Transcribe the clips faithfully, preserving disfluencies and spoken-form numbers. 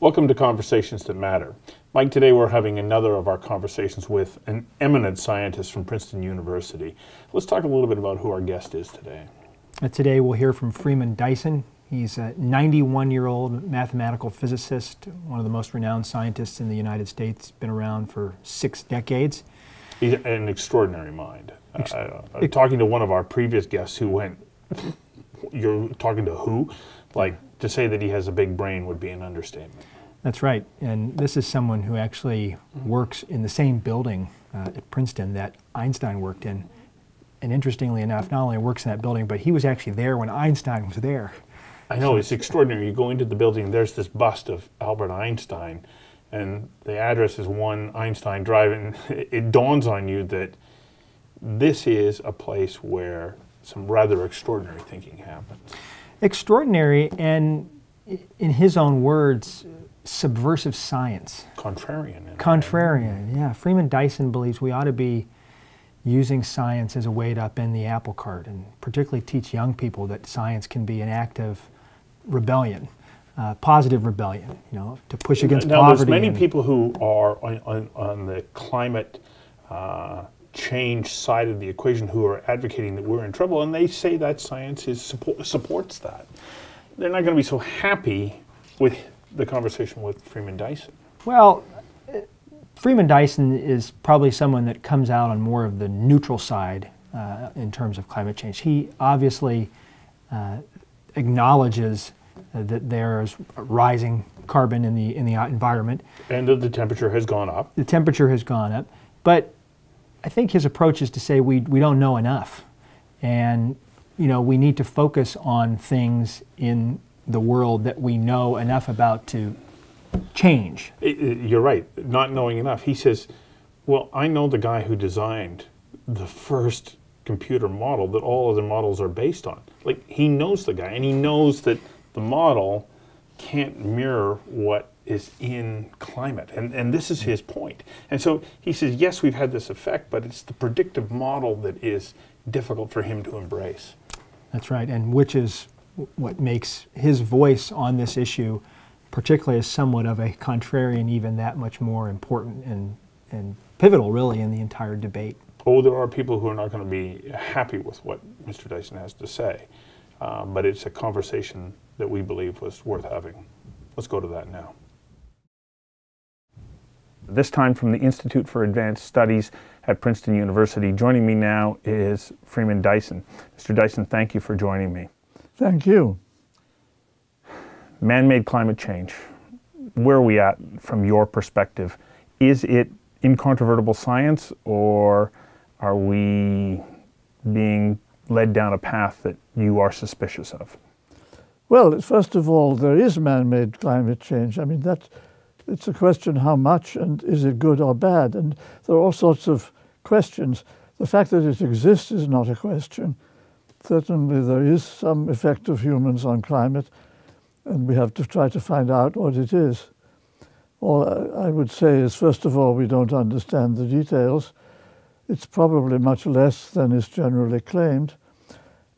Welcome to Conversations That Matter. Mike, today we're having another of our conversations with an eminent scientist from Princeton University. Let's talk a little bit about who our guest is today. Today we'll hear from Freeman Dyson. He's a ninety-one-year-old mathematical physicist, one of the most renowned scientists in the United States, been around for six decades. He's an extraordinary mind. Ex uh, uh, talking to one of our previous guests who went, you're talking to who? Like, to say that he has a big brain would be an understatement. That's right. And this is someone who actually works in the same building uh, at Princeton that Einstein worked in. And interestingly enough, not only works in that building, but he was actually there when Einstein was there. I know, it's extraordinary. You go into the building, there's this bust of Albert Einstein, and the address is one Einstein Drive, and it dawns on you that this is a place where some rather extraordinary thinking happens. Extraordinary, and in his own words, subversive science. Contrarian. Contrarian, yeah. Freeman Dyson believes we ought to be using science as a way to upend the apple cart, and particularly teach young people that science can be an act of rebellion, uh, positive rebellion, you know, to push against now, poverty. Now, there's many people who are on, on, on the climate uh, change side of the equation who are advocating that we're in trouble, and they say that science is support, supports that. They're not going to be so happy with the conversation with Freeman Dyson. Well, Freeman Dyson is probably someone that comes out on more of the neutral side uh, in terms of climate change. He obviously uh, acknowledges uh, that there is rising carbon in the in the environment, and that the temperature has gone up. The temperature has gone up, but I think his approach is to say we we don't know enough, and you know we need to focus on things in the world that we know enough about to change. It, it, you're right, not knowing enough. He says, well, I know the guy who designed the first computer model that all other models are based on. Like, he knows the guy, and he knows that the model can't mirror what is in climate. And, and this is his point. And so he says, yes, we've had this effect, but it's the predictive model that is difficult for him to embrace. That's right, and which is what makes his voice on this issue, particularly as somewhat of a contrarian, even that much more important and, and pivotal, really, in the entire debate. Oh, there are people who are not going to be happy with what Mister Dyson has to say, uh, but it's a conversation that we believe was worth having. Let's go to that now. This time from the Institute for Advanced Studies at Princeton University. Joining me now is Freeman Dyson. Mister Dyson, thank you for joining me. Thank you. Man-made climate change, where are we at from your perspective? Is it incontrovertible science, or are we being led down a path that you are suspicious of? Well, first of all, there is man-made climate change. I mean, that, it's a question how much, and is it good or bad? And there are all sorts of questions. The fact that it exists is not a question. Certainly there is some effect of humans on climate, and we have to try to find out what it is. All I would say is, first of all, we don't understand the details. It's probably much less than is generally claimed.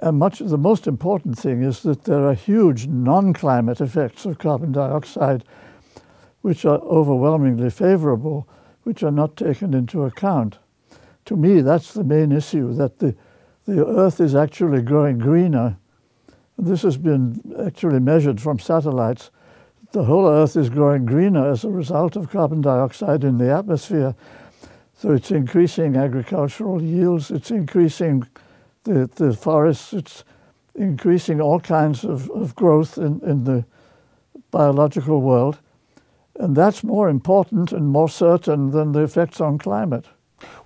And much, the most important thing is that there are huge non-climate effects of carbon dioxide, which are overwhelmingly favorable, which are not taken into account. To me, that's the main issue, that the, the Earth is actually growing greener. This has been actually measured from satellites. The whole Earth is growing greener as a result of carbon dioxide in the atmosphere. So it's increasing agricultural yields, it's increasing the, the forests, it's increasing all kinds of, of growth in, in the biological world. And that's more important and more certain than the effects on climate.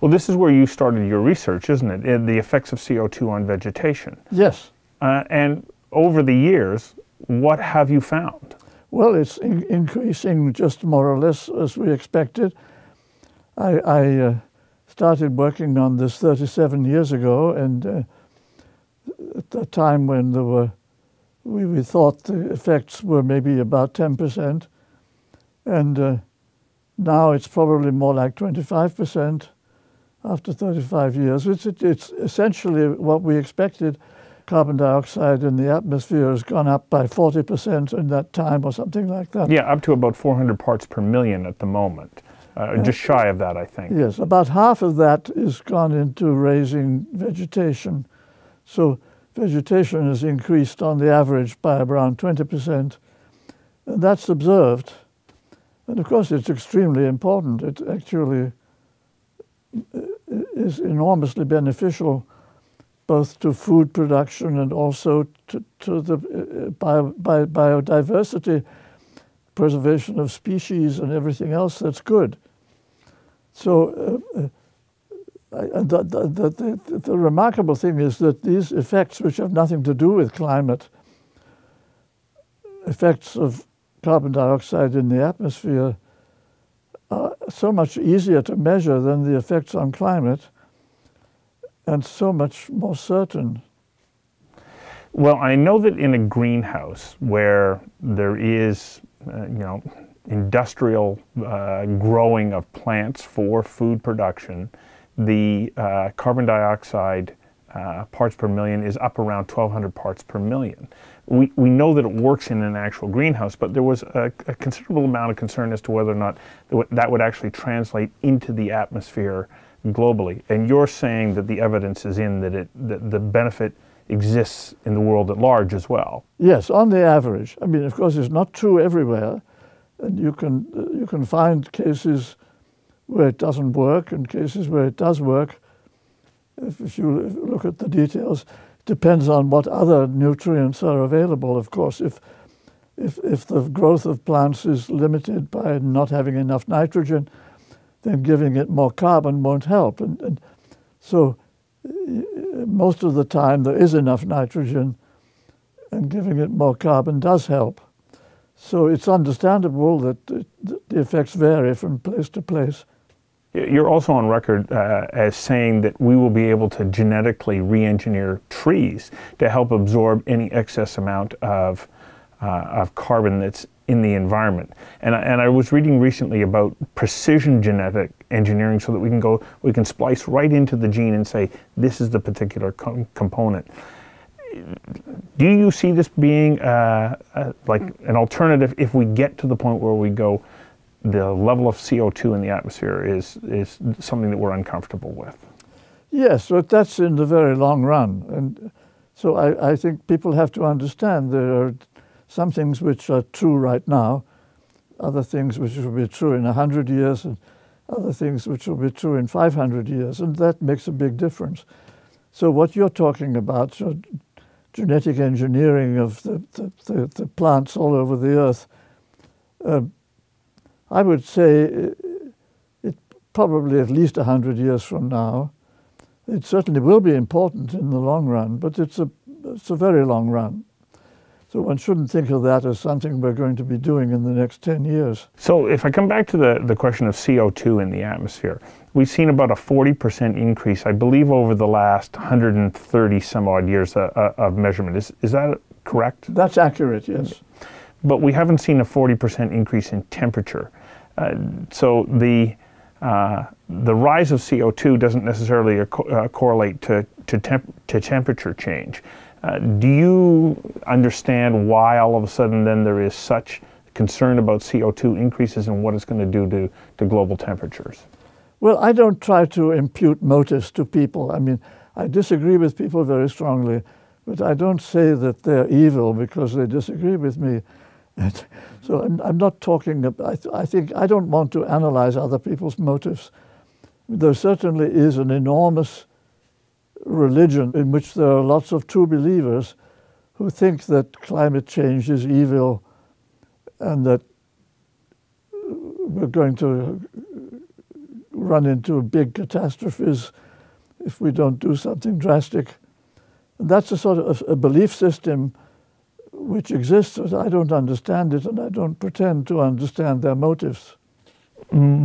Well, this is where you started your research, isn't it? In the effects of C O two on vegetation. Yes. Uh, and over the years, what have you found? Well, it's in increasing just more or less as we expected. I, I uh, started working on this thirty-seven years ago, and uh, at the time when there were, we, we thought the effects were maybe about ten percent, and uh, now it's probably more like twenty-five percent after thirty-five years. It's, it's essentially what we expected. carbon dioxide in the atmosphere has gone up by forty percent in that time or something like that. Yeah, up to about four hundred parts per million at the moment. Uh, yeah. Just shy of that, I think. Yes, about half of that is gone into raising vegetation. So vegetation has increased on the average by around twenty percent. And that's observed. And of course, it's extremely important. It actually is enormously beneficial both to food production and also to, to the bio, bio, biodiversity, preservation of species and everything else that's good. So uh, uh, the, the, the, the remarkable thing is that these effects, which have nothing to do with climate, effects of carbon dioxide in the atmosphere, are so much easier to measure than the effects on climate and so much more certain. Well, I know that in a greenhouse where there is Uh, you know, industrial uh, growing of plants for food production, the uh, carbon dioxide uh, parts per million is up around twelve hundred parts per million. We, we know that it works in an actual greenhouse, but there was a, a considerable amount of concern as to whether or not that would actually translate into the atmosphere globally. And you're saying that the evidence is in that, it, that the benefit exists in the world at large as well. Yes, on the average. I mean, of course, it's not true everywhere, and you can you can find cases where it doesn't work and cases where it does work. If, if you look at the details, it depends on what other nutrients are available. Of course, if if if the growth of plants is limited by not having enough nitrogen, then giving it more carbon won't help, and, and so. Most of the time there is enough nitrogen, and giving it more carbon does help. So it's understandable that the effects vary from place to place. You're also on record uh, as saying that we will be able to genetically re-engineer trees to help absorb any excess amount of, uh, of carbon that's in the environment. And I, and I was reading recently about precision genetic engineering so that we can go, we can splice right into the gene and say, this is the particular com component. Do you see this being uh, uh, like an alternative if we get to the point where we go, the level of C O two in the atmosphere is, is something that we're uncomfortable with? Yes, but that's in the very long run. And so I, I think people have to understand there are some things which are true right now, other things which will be true in one hundred years, and other things which will be true in five hundred years, and that makes a big difference. So what you're talking about, so genetic engineering of the, the, the, the plants all over the earth, uh, I would say it, it probably at least one hundred years from now. It certainly will be important in the long run, but it's a, it's a very long run. So one shouldn't think of that as something we're going to be doing in the next ten years. So if I come back to the, the question of C O two in the atmosphere, we've seen about a forty percent increase, I believe, over the last one hundred thirty some odd years uh, uh, of measurement. Is, is that correct? That's accurate, yes. But we haven't seen a forty percent increase in temperature. Uh, so the, uh, the rise of C O two doesn't necessarily uh, correlate to, to, temp to temperature change. Uh, do you understand why all of a sudden then there is such concern about C O two increases and what it's going to do to, to global temperatures? Well, I don't try to impute motives to people. I mean, I disagree with people very strongly, but I don't say that they're evil because they disagree with me. So I'm, I'm not talking about, I, th I think I don't want to analyze other people's motives. There certainly is an enormous religion in which there are lots of true believers who think that climate change is evil and that we're going to run into big catastrophes if we don't do something drastic. And that's a sort of a belief system which exists, but I don't understand it and I don't pretend to understand their motives.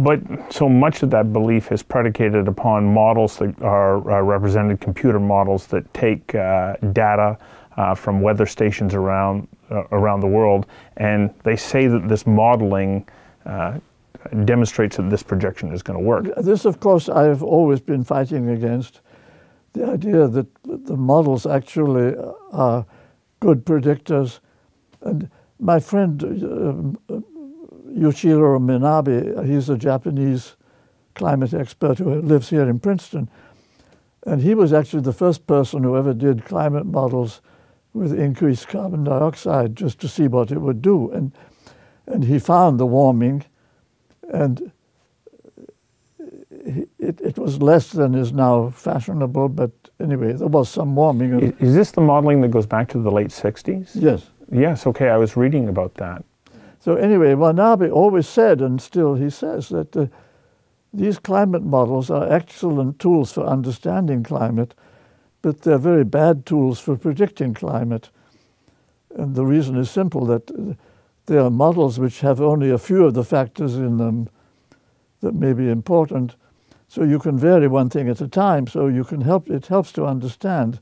But so much of that belief is predicated upon models that are uh, represented, computer models that take uh, data uh, from weather stations around uh, around the world, and they say that this modeling uh, demonstrates that this projection is going to work. This, of course, I have always been fighting against. the idea that the models actually are good predictors. And my friend uh, Yoshiro Minabe, he's a Japanese climate expert who lives here in Princeton, and he was actually the first person who ever did climate models with increased carbon dioxide just to see what it would do. And, and he found the warming, and it, it was less than is now fashionable, but anyway, there was some warming. Is, is this the modeling that goes back to the late sixties? Yes. Yes, okay, I was reading about that. So anyway, Minabe always said, and still he says, that uh, these climate models are excellent tools for understanding climate, but they're very bad tools for predicting climate. And the reason is simple, that they are models which have only a few of the factors in them that may be important. So you can vary one thing at a time, so you can help, it helps to understand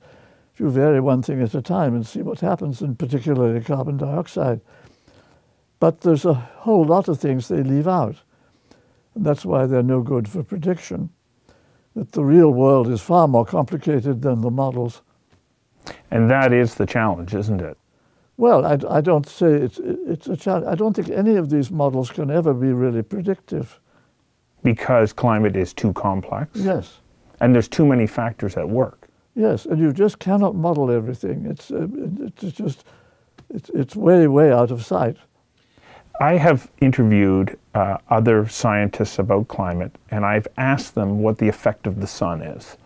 if you vary one thing at a time and see what happens, and particularly carbon dioxide. But there's a whole lot of things they leave out. And that's why they're no good for prediction. That the real world is far more complicated than the models. And that is the challenge, isn't it? Well, I, I don't say it's, it's a challenge. I don't think any of these models can ever be really predictive. Because climate is too complex? Yes. And there's too many factors at work? Yes, and you just cannot model everything. It's, uh, it's just, it's, it's way, way out of sight. I have interviewed uh, other scientists about climate, and I've asked them what the effect of the sun is.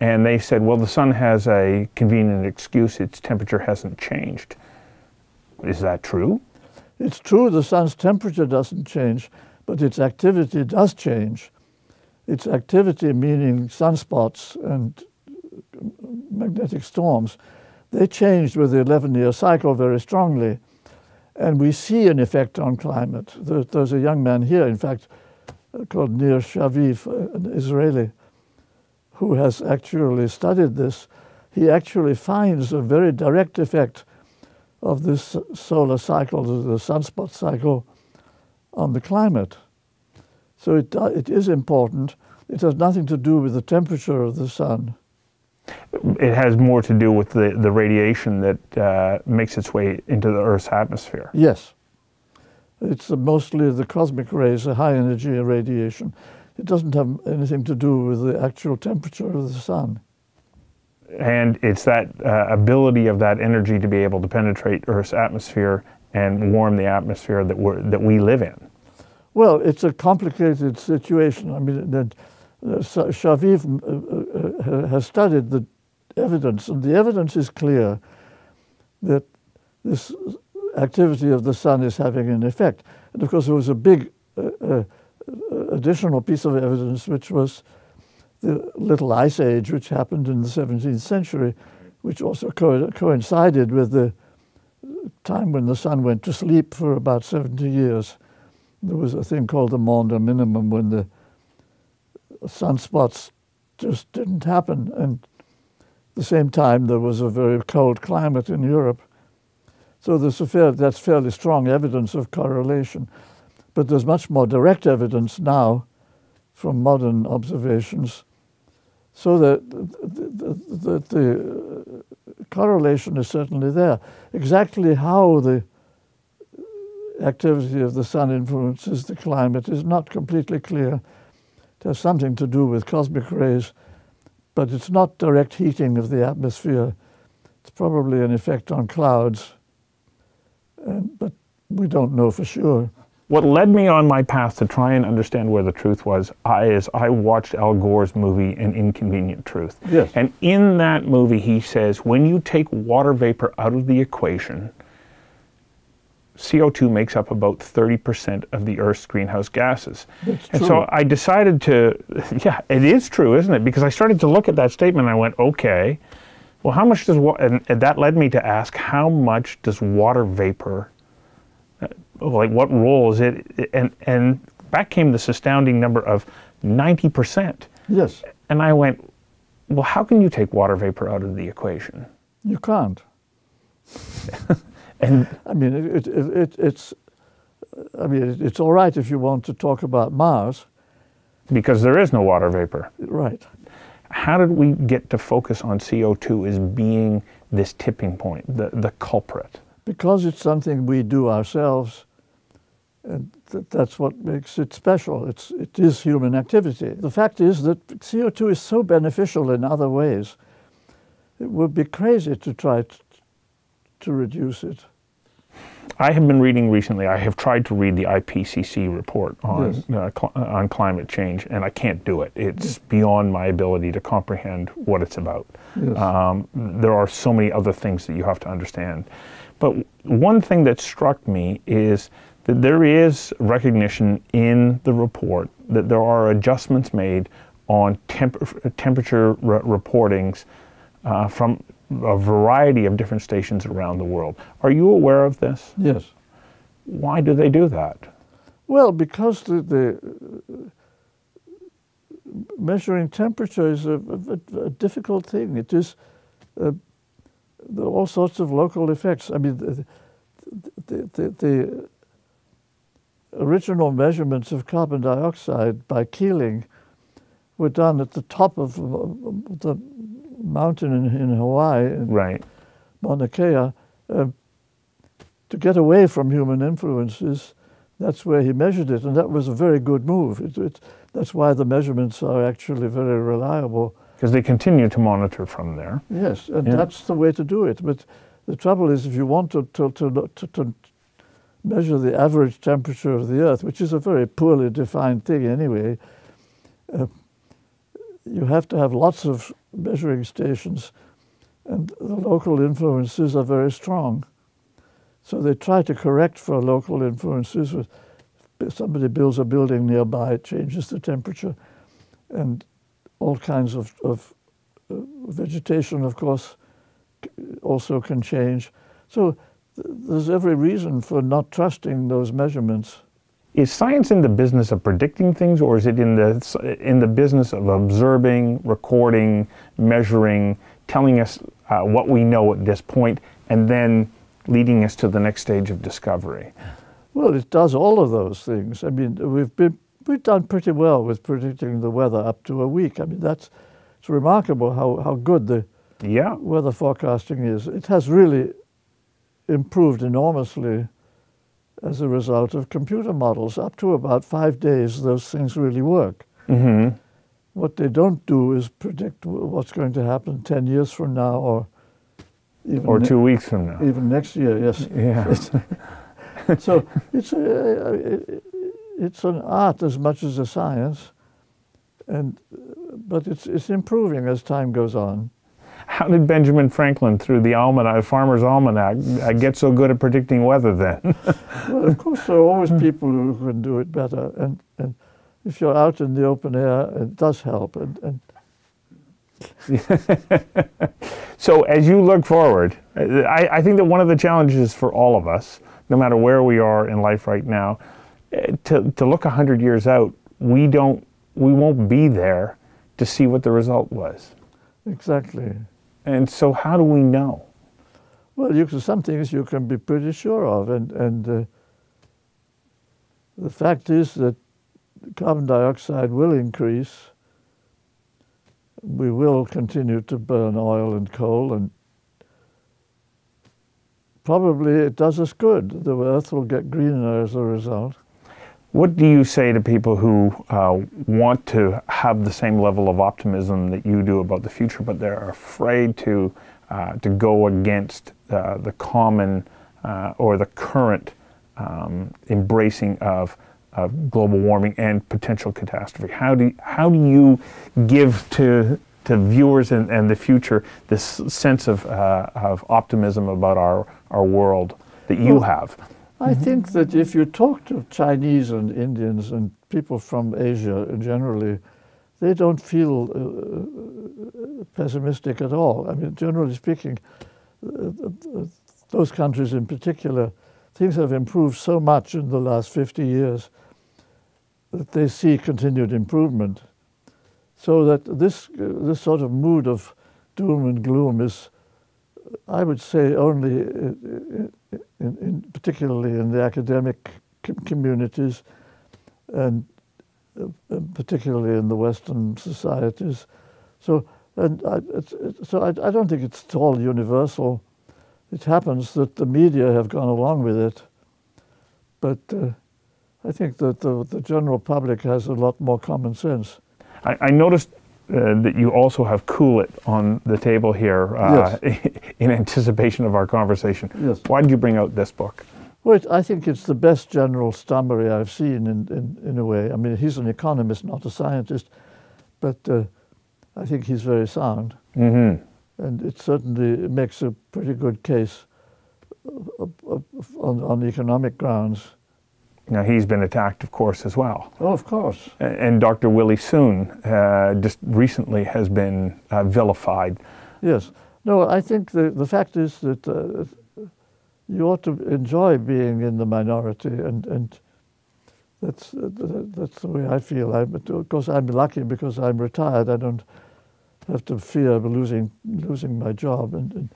And they said, well, the sun has a convenient excuse, its temperature hasn't changed. Is that true? It's true the sun's temperature doesn't change, but its activity does change. Its activity, meaning sunspots and magnetic storms, they changed with the eleven year cycle very strongly. And we see an effect on climate. There's a young man here, in fact, called Nir Shaviv, an Israeli, who has actually studied this. He actually finds a very direct effect of this solar cycle, the sunspot cycle, on the climate. So it, it is important. It has nothing to do with the temperature of the sun. It has more to do with the, the radiation that uh, makes its way into the Earth's atmosphere. Yes. It's mostly the cosmic rays, the high energy radiation. It doesn't have anything to do with the actual temperature of the sun. And it's that uh, ability of that energy to be able to penetrate Earth's atmosphere and warm the atmosphere that, we're, that we live in. Well, it's a complicated situation. I mean, that, Uh, Shaviv uh, uh, has studied the evidence, and the evidence is clear that this activity of the sun is having an effect. And of course, there was a big uh, uh, additional piece of evidence, which was the Little Ice Age, which happened in the seventeenth century, which also co coincided with the time when the sun went to sleep for about seventy years. There was a thing called the Maunder Minimum, when the sunspots just didn't happen, and at the same time there was a very cold climate in Europe. So there's a fair, that's fairly strong evidence of correlation. But there's much more direct evidence now from modern observations, so that the, the, the, the correlation is certainly there. Exactly how the activity of the sun influences the climate is not completely clear. Has something to do with cosmic rays, but it's not direct heating of the atmosphere. It's probably an effect on clouds, and, but we don't know for sure. What led me on my path to try and understand where the truth was I, is I watched Al Gore's movie, An Inconvenient Truth. Yes. And in that movie, he says, when you take water vapor out of the equation, C O two makes up about thirty percent of the Earth's greenhouse gases. That's and true. So I decided to, yeah, it is true, isn't it? Because I started to look at that statement and I went, okay, well, how much does, and, and that led me to ask, how much does water vapor, like what role is it? And, and back came this astounding number of ninety percent. Yes. And I went, well, how can you take water vapor out of the equation? You can't. And I mean, it, it, it, it's. I mean, it, it's all right if you want to talk about Mars, because there is no water vapor. Right. how did we get to focus on C O two as being this tipping point, the, the culprit? Because it's something we do ourselves, and th that's what makes it special. It's, it is human activity. The fact is that C O two is so beneficial in other ways, it would be crazy to try to, to reduce it. I have been reading recently, I have tried to read the I P C C report on, yes. uh, cl on climate change, and I can't do it. It's yes. beyond my ability to comprehend what it's about. Yes. Um, there are so many other things that you have to understand. But one thing that struck me is that there is recognition in the report that there are adjustments made on temp temperature re reportings uh, from a variety of different stations around the world. Are you aware of this? Yes. Why do they do that? Well, because the, the measuring temperature is a, a, a difficult thing. It is uh, there are all sorts of local effects. I mean, the, the, the, the original measurements of carbon dioxide by Keeling were done at the top of the mountain in, in Hawaii, in right. Mauna Kea, uh, to get away from human influences. That's where he measured it, and that was a very good move. It, it, that's why the measurements are actually very reliable. Because they continue to monitor from there. Yes, and yeah. that's the way to do it. But the trouble is, if you want to, to, to, to, to measure the average temperature of the Earth, which is a very poorly defined thing anyway, uh, you have to have lots of measuring stations, and the local influences are very strong. So they try to correct for local influences. If somebody builds a building nearby, it changes the temperature, and all kinds of, of uh, vegetation, of course, also can change. So th there's every reason for not trusting those measurements. Is science in the business of predicting things, or is it in the, in the business of observing, recording, measuring, telling us uh, what we know at this point, and then leading us to the next stage of discovery? Well, it does all of those things. I mean, we've, been, we've done pretty well with predicting the weather up to a week. I mean, that's it's remarkable how, how good the yeah. weather forecasting is. It has really improved enormously as a result of computer models. Up to about five days, those things really work. Mm-hmm. What they don't do is predict what's going to happen ten years from now, or even or two weeks from now. Even next year, yes. Yeah. It's, so it's, a, it's an art as much as a science, and, but it's, it's improving as time goes on. How did Benjamin Franklin, through the almanac, Farmer's Almanac, get so good at predicting weather then? Well, of course, there are always people who can do it better. And, and if you're out in the open air, it does help. And, and so as you look forward, I, I think that one of the challenges for all of us, no matter where we are in life right now, to, to look a hundred years out, we, don't, we won't be there to see what the result was. Exactly. And so how do we know? Well, you can, some things you can be pretty sure of. And, and uh, the fact is that carbon dioxide will increase. We will continue to burn oil and coal, and probably it does us good. The Earth will get greener as a result. What do you say to people who uh, want to have the same level of optimism that you do about the future, but they're afraid to, uh, to go against uh, the common uh, or the current um, embracing of, of global warming and potential catastrophe? How do you, how do you give to, to viewers and, and the future this sense of, uh, of optimism about our, our world that you have? I think that if you talk to Chinese and Indians and people from Asia generally, they don't feel uh, pessimistic at all. I mean, generally speaking, uh, those countries in particular, things have improved so much in the last fifty years that they see continued improvement. So that this, uh, this sort of mood of doom and gloom is, I would say, only in, in, in particularly in the academic communities, and particularly in the Western societies. So, and I, it's, it, so I, I don't think it's at all universal. It happens that the media have gone along with it, but uh, I think that the, the general public has a lot more common sense. I, I noticed uh, that you also have Cool It on the table here uh, yes. in anticipation of our conversation. Yes. Why did you bring out this book? Well, it, I think it's the best General summary I've seen in, in, in a way. I mean, he's an economist, not a scientist, but uh, I think he's very sound. Mm-hmm. And it certainly makes a pretty good case on, on economic grounds. Now, he's been attacked, of course, as well. Oh, of course. And, and Doctor Willie Soon uh, just recently has been uh, vilified. Yes. No, I think the, the fact is that uh, you ought to enjoy being in the minority, and, and that's, that's the way I feel. I, of course, I'm lucky because I'm retired. I don't have to fear losing, losing my job. And, and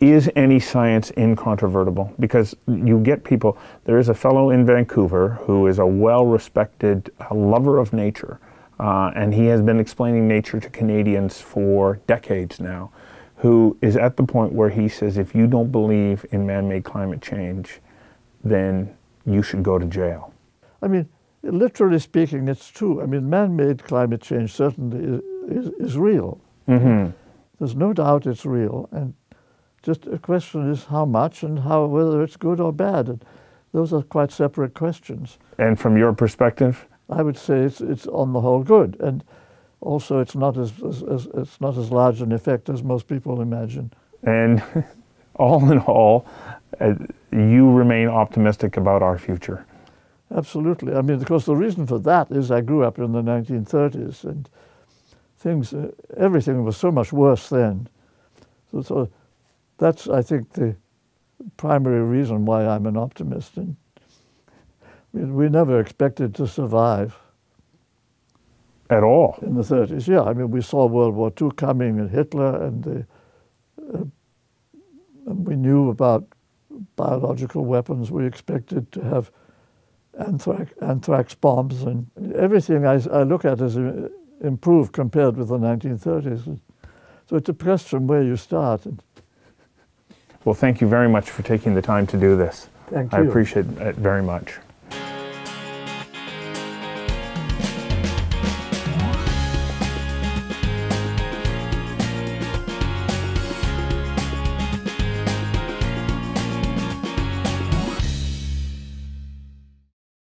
Is any science incontrovertible? Because you get people, there is a fellow in Vancouver who is a well-respected lover of nature, uh, and he has been explaining nature to Canadians for decades now, who is at the point where he says, if you don't believe in man-made climate change, then you should go to jail. I mean, literally speaking, it's true. I mean, man-made climate change certainly is, is, is real. Mm-hmm. There's no doubt it's real. And just a question is how much and how, whether it's good or bad. And those are quite separate questions. And from your perspective? I would say it's, it's on the whole good. And also, it's not as, as, as, it's not as large an effect as most people imagine. And all in all, uh, you remain optimistic about our future. Absolutely. I mean, of course, the reason for that is I grew up in the nineteen thirties, and things, uh, everything was so much worse then. So, so that's, I think, the primary reason why I'm an optimist. And we, we never expected to survive. At all? In the thirties, yeah. I mean, we saw World War Two coming and Hitler, and, the, uh, and we knew about biological weapons. We expected to have Anthrax, anthrax bombs, and everything I, I look at as improved compared with the nineteen thirties. So it depends from where you started. Well, thank you very much for taking the time to do this. Thank you. I appreciate it very much.